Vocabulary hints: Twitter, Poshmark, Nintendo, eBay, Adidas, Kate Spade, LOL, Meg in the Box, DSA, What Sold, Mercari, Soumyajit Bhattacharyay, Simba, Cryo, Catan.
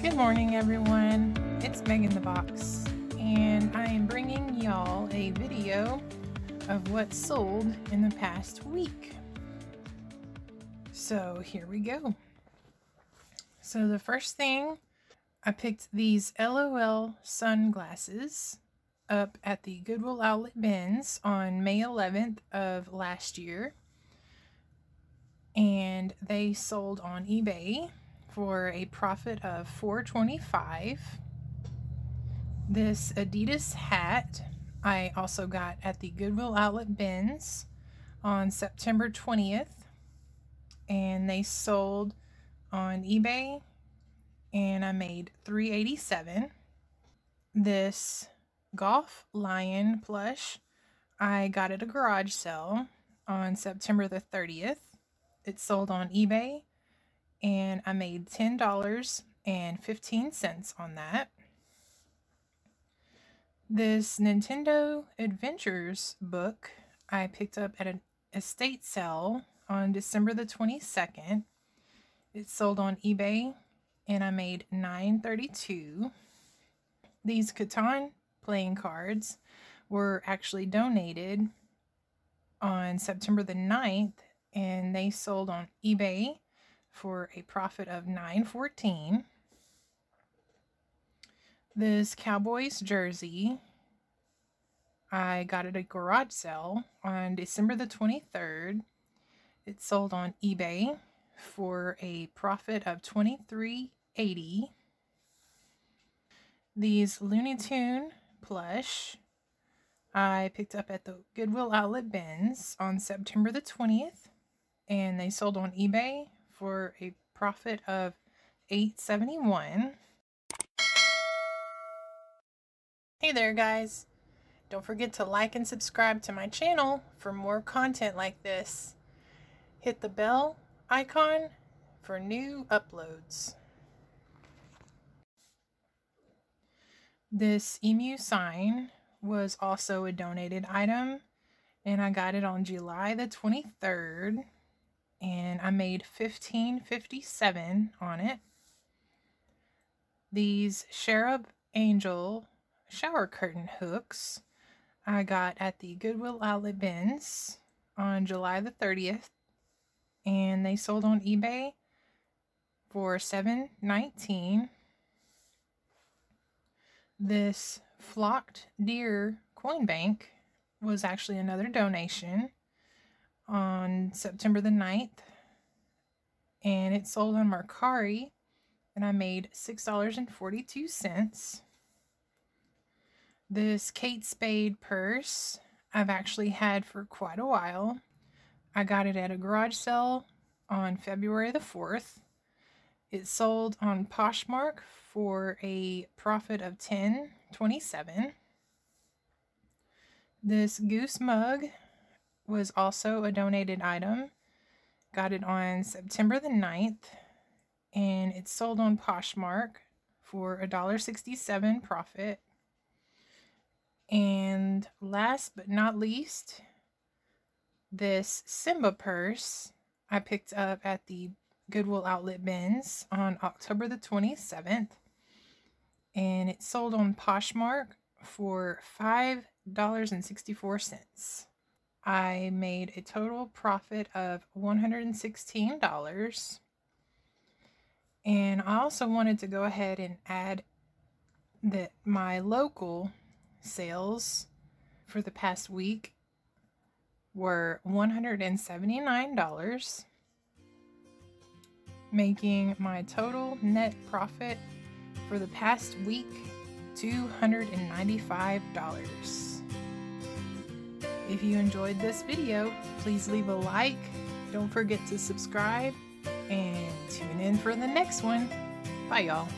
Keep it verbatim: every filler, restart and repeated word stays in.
Good morning, everyone. It's Meg in the Box, and I am bringing y'all a video of what sold in the past week. So here we go. So the first thing, I picked these LOL sunglasses up at the Goodwill Outlet bins on May eleventh of last year, and they sold on eBay for a profit of four twenty-five. This Adidas hat I also got at the Goodwill Outlet bins on September twentieth, and they sold on eBay, and I made three eighty-seven. This golf lion plush I got at a garage sale on September the thirtieth. It sold on eBay, and I made ten dollars and fifteen cents on that. This Nintendo Adventures book I picked up at an estate sale on December the twenty-second. It sold on eBay, and I made nine thirty-two. These Catan playing cards were actually donated on September the ninth, and they sold on eBay for a profit of nine fourteen. This Cowboys jersey I got at a garage sale on December the twenty-third. It sold on eBay for a profit of twenty-three eighty. These Looney Tune plush I picked up at the Goodwill Outlet bins on September the twentieth, and they sold on eBay for a profit of eight seventy-one. Hey there, guys. Don't forget to like and subscribe to my channel for more content like this. Hit the bell icon for new uploads. This emu sign was also a donated item, and I got it on July the twenty-third, and I made fifteen fifty-seven on it. These cherub angel shower curtain hooks I got at the Goodwill Outlet bins on July the thirtieth, and they sold on eBay for seven nineteen. This flocked deer coin bank was actually another donation on September the ninth, and it sold on Mercari, and I made six dollars and forty-two cents. This Kate Spade purse I've actually had for quite a while. I got it at a garage sale on February the fourth. It sold on Poshmark for a profit of ten twenty-seven. This goose mug was also a donated item. Got it on September the ninth, and it sold on Poshmark for a dollar sixty-seven profit. And last but not least, this Simba purse I picked up at the Goodwill Outlet bins on October the twenty-seventh, and it sold on Poshmark for five dollars and sixty-four cents. I made a total profit of one hundred sixteen dollars, and I also wanted to go ahead and add that my local sales for the past week were one hundred seventy-nine dollars, making my total net profit for the past week two hundred ninety-five dollars. If you enjoyed this video, please leave a like, don't forget to subscribe, and tune in for the next one. Bye, y'all.